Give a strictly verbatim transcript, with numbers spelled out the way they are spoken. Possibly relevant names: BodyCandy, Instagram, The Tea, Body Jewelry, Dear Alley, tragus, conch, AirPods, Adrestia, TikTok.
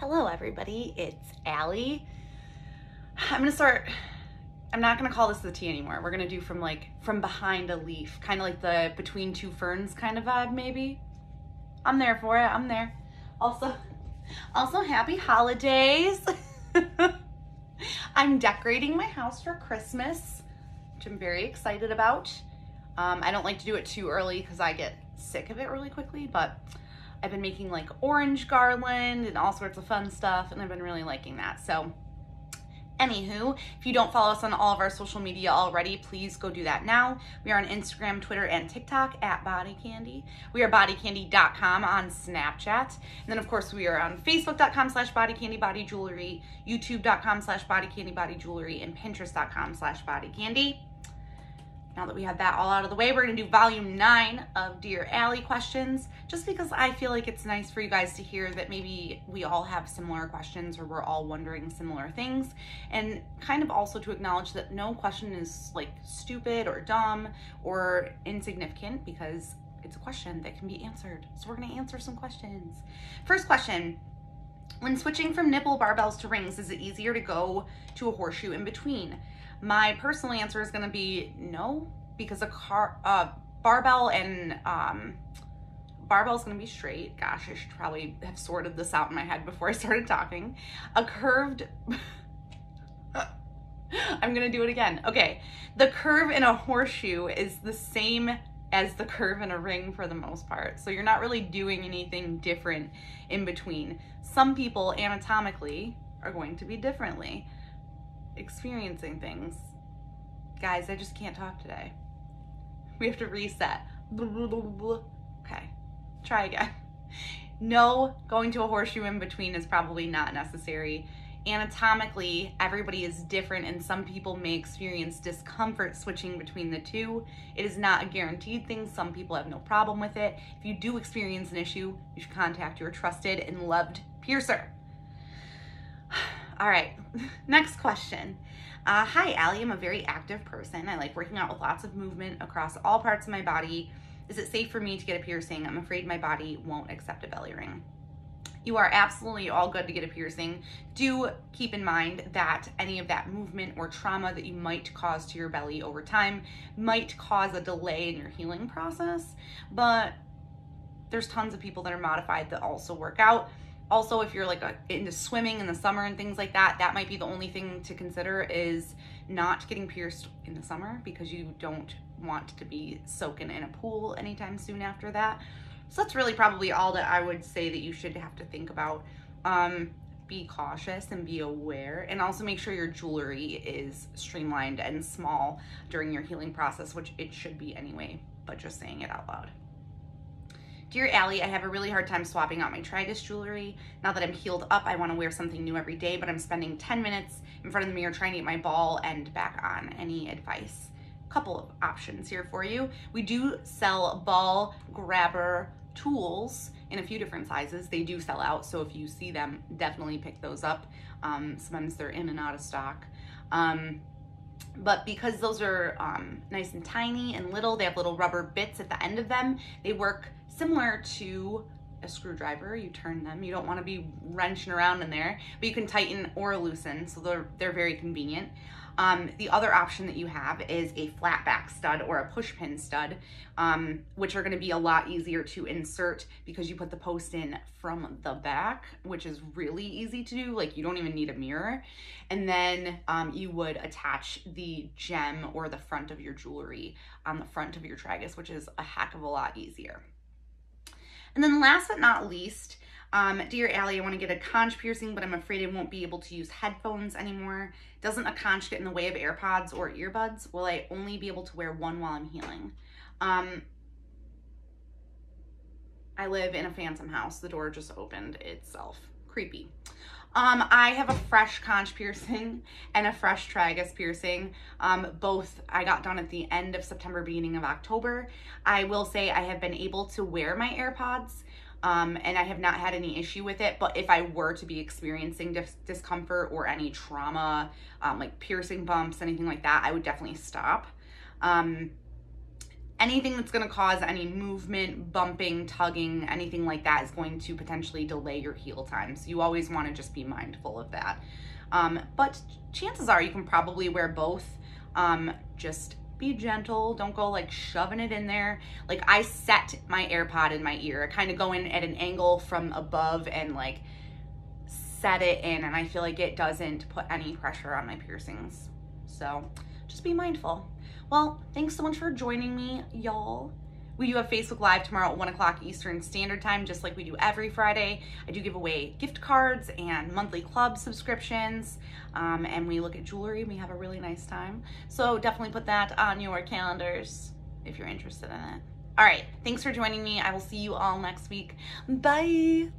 Hello everybody, it's Allie. I'm gonna start, I'm not gonna call this the tea anymore. We're gonna do from like, from behind a leaf, kind of like the between two ferns kind of vibe maybe. I'm there for it, I'm there. Also, also happy holidays. I'm decorating my house for Christmas, which I'm very excited about. Um, I don't like to do it too early because I get sick of it really quickly, but I've been making like orange garland and all sorts of fun stuff, and I've been really liking that. So anywho, if you don't follow us on all of our social media already, please go do that now. We are on Instagram, Twitter, and TikTok at BodyCandy. We are bodycandy dot com on Snapchat. And then, of course, we are on Facebook.com slash BodyCandy Body Jewelry, YouTube.com slash BodyCandy Body Jewelry, and Pinterest.com slash BodyCandy. Now that we have that all out of the way, we're gonna do volume nine of Dear Alley questions, just because I feel like it's nice for you guys to hear that maybe we all have similar questions or we're all wondering similar things, and kind of also to acknowledge that no question is like stupid or dumb or insignificant, because it's a question that can be answered. So we're gonna answer some questions. First question, when switching from nipple barbells to rings, is it easier to go to a horseshoe in between? My personal answer is going to be no, because a car, uh, barbell and um, barbell is going to be straight. Gosh, I should probably have sorted this out in my head before I started talking. A curved, I'm going to do it again. Okay. The curve in a horseshoe is the same as the curve in a ring for the most part. So you're not really doing anything different in between. Some people anatomically are going to be differently experiencing things. Guys, I just can't talk today. We have to reset. Okay, try again. No, going to a horseshoe in between is probably not necessary. Anatomically, everybody is different, and some people may experience discomfort switching between the two. It is not a guaranteed thing. Some people have no problem with it. If you do experience an issue, you should contact your trusted and loved piercer. All right, next question. Uh, hi, Allie, I'm a very active person. I like working out with lots of movement across all parts of my body. Is it safe for me to get a piercing? I'm afraid my body won't accept a belly ring. You are absolutely all good to get a piercing. Do keep in mind that any of that movement or trauma that you might cause to your belly over time might cause a delay in your healing process, but there's tons of people that are modified that also work out. Also, if you're like a, into swimming in the summer and things like that, that might be the only thing to consider, is not getting pierced in the summer, because you don't want to be soaking in a pool anytime soon after that. So that's really probably all that I would say that you should have to think about. Um, be cautious and be aware, and also make sure your jewelry is streamlined and small during your healing process, which it should be anyway, but just saying it out loud. Dear Allie, I have a really hard time swapping out my tragus jewelry. Now that I'm healed up, I want to wear something new every day, but I'm spending ten minutes in front of the mirror trying to get my ball end back on. Any advice? Couple of options here for you. We do sell ball grabber tools in a few different sizes. They do sell out, so if you see them, definitely pick those up. Um, sometimes they're in and out of stock. Um, But because those are um, nice and tiny and little, they have little rubber bits at the end of them. They work similar to a screwdriver. You turn them. You don't want to be wrenching around in there, but you can tighten or loosen, so they're, they're very convenient. Um, the other option that you have is a flat back stud or a push pin stud, um, which are going to be a lot easier to insert because you put the post in from the back, which is really easy to do. Like, you don't even need a mirror. And then um, you would attach the gem or the front of your jewelry on the front of your tragus, which is a heck of a lot easier. And then last but not least, Um, dear Allie, I want to get a conch piercing, but I'm afraid I won't be able to use headphones anymore. Doesn't a conch get in the way of AirPods or earbuds? Will I only be able to wear one while I'm healing? Um, I live in a phantom house. The door just opened itself. Creepy. Um, I have a fresh conch piercing and a fresh tragus piercing. Um, both I got done at the end of September, beginning of October. I will say I have been able to wear my AirPods. Um, and I have not had any issue with it, but if I were to be experiencing dis discomfort or any trauma, um, like piercing bumps, anything like that, I would definitely stop. Um, anything that's going to cause any movement, bumping, tugging, anything like that is going to potentially delay your heal time. So you always want to just be mindful of that. Um, but chances are you can probably wear both. Um, just be gentle. Don't go like shoving it in there. Like I set my AirPod in my ear. I kind of go in at an angle from above and like set it in, and I feel like it doesn't put any pressure on my piercings. So just be mindful. Well, thanks so much for joining me, y'all. We do have Facebook Live tomorrow at one o'clock Eastern Standard Time, just like we do every Friday. I do give away gift cards and monthly club subscriptions, um, and we look at jewelry. We have a really nice time. So definitely put that on your calendars if you're interested in it. All right, thanks for joining me. I will see you all next week. Bye.